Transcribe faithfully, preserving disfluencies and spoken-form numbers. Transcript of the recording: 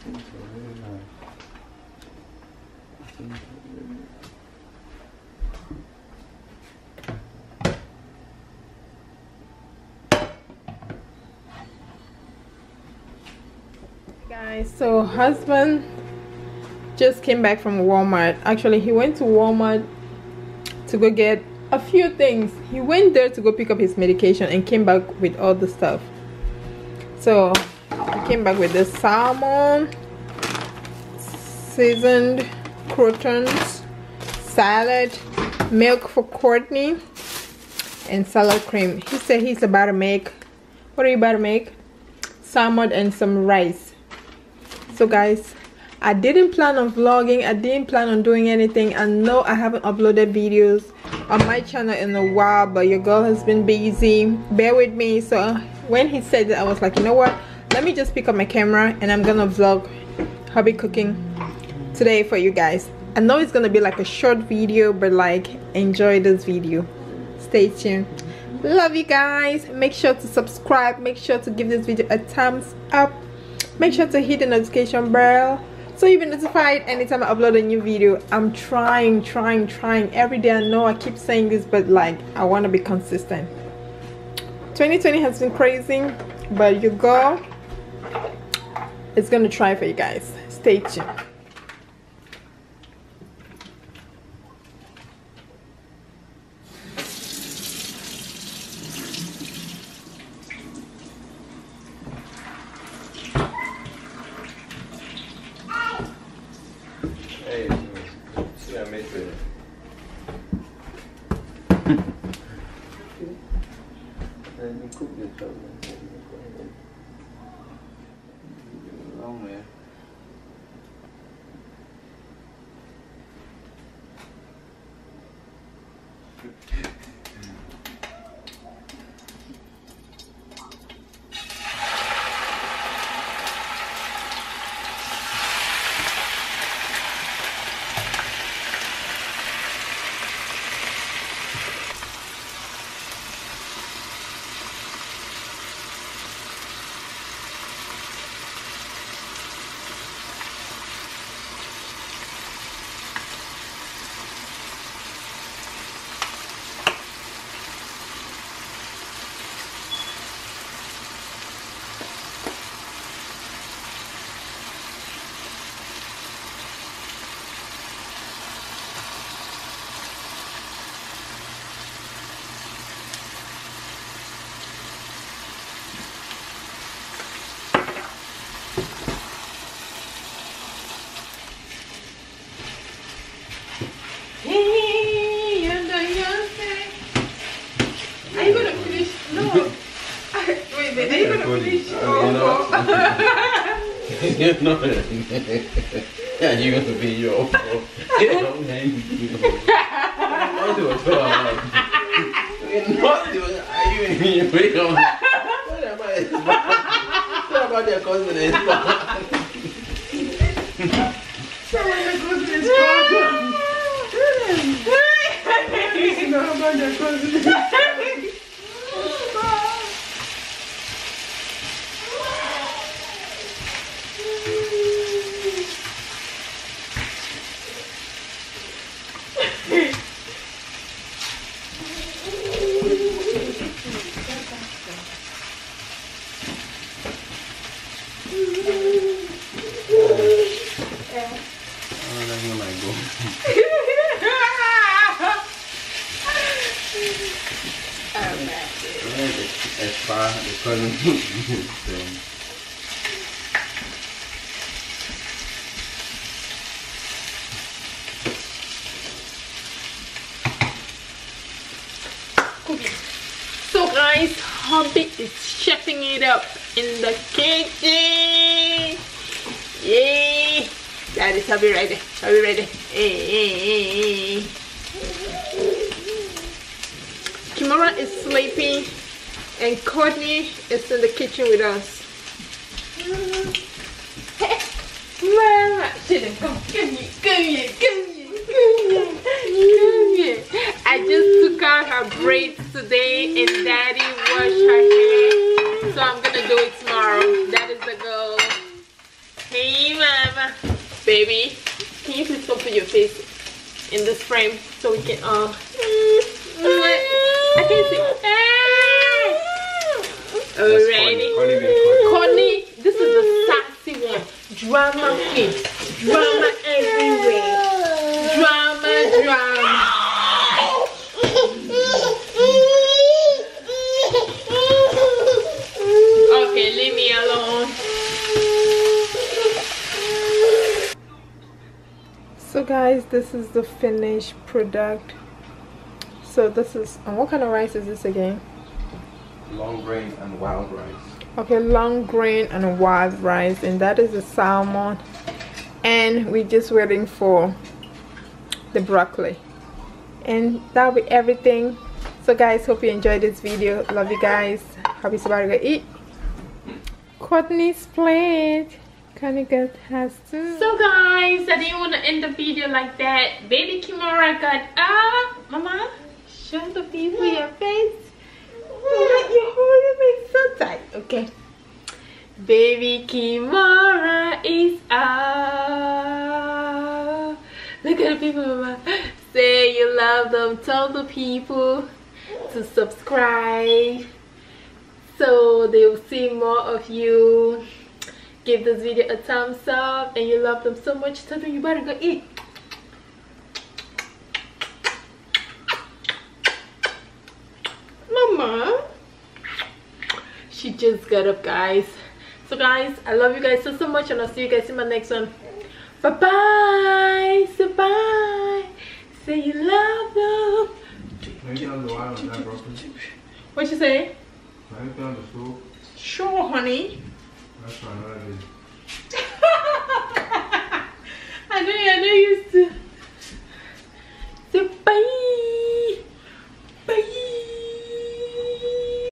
think I really like. I think I really like. Guys, so husband just came back from Walmart. Actually, he went to Walmart to go get a few things. He went there to go pick up his medication and came back with all the stuff. So I came back with the salmon, seasoned croutons, salad, milk for Courtney, and salad cream. He said he's about to make, what are you about to make? Salmon and some rice. So guys, I didn't plan on vlogging, I didn't plan on doing anything. I know I haven't uploaded videos on my channel in a while, but your girl has been busy. Bear with me. So when he said that, I was like, you know what, let me just pick up my camera and I'm gonna vlog hubby cooking today for you guys. I know it's gonna be like a short video, but like, enjoy this video, stay tuned. Love you guys. Make sure to subscribe, make sure to give this video a thumbs up, make sure to hit the notification bell so you'll be notified anytime I upload a new video. I'm trying trying trying every day. I know I keep saying this, but like, I want to be consistent. Twenty twenty has been crazy, but your girl is gonna try for you guys. Stay tuned. You know what I mean? Yeah, you're going to be your own. You don't name me. Don't do it. You're not doing it. Are you in your way? What about it? What about your cousin? Somebody your cousin is talking. What about your cousin? So guys, hubby is chefing it up in the kitchen. Yay! That is hubby right there. Hubby right there. Hey, hey, hey. Kimora is sleeping and Courtney is in the kitchen with us. Hey, mama, chillin', come, come here, come here, come here, come here, come here. I just took out her braids today and daddy washed her hair, so I'm gonna do it tomorrow. That is the goal. Hey, baby. Can you please don't put your face in this frame so we can uh I can't see. Alrighty. Courtney, this is the sassy one. Drama queen. Drama everywhere. Drama, drama. Okay, leave me alone. So guys, this is the finished product. So this is, and what kind of rice is this again? Long grain and wild rice. Okay, long grain and wild rice, and that is the salmon, and we're just waiting for the broccoli, and that'll be everything. So guys, hope you enjoyed this video. Love you guys. Happy somebody to eat. Courtney's plate. Kinda has to. So guys, I didn't want to end the video like that. Baby Kimora got up. Mama, show the people your face. You're holding me so tight. Okay. Baby Kimora is up. Look at the people, Mama. Say you love them. Tell the people to subscribe so they will see more of you. Give this video a thumbs up, and you love them so much. Tell them you better go eat. Mama, she just got up, guys. So guys, I love you guys so so much, and I'll see you guys in my next one. Bye bye. Say bye. Say you love them. Maybe on the wild and that broccoli. What you say? Maybe on the food. Sure, honey. That's fine, I did. I knew you, I knew you.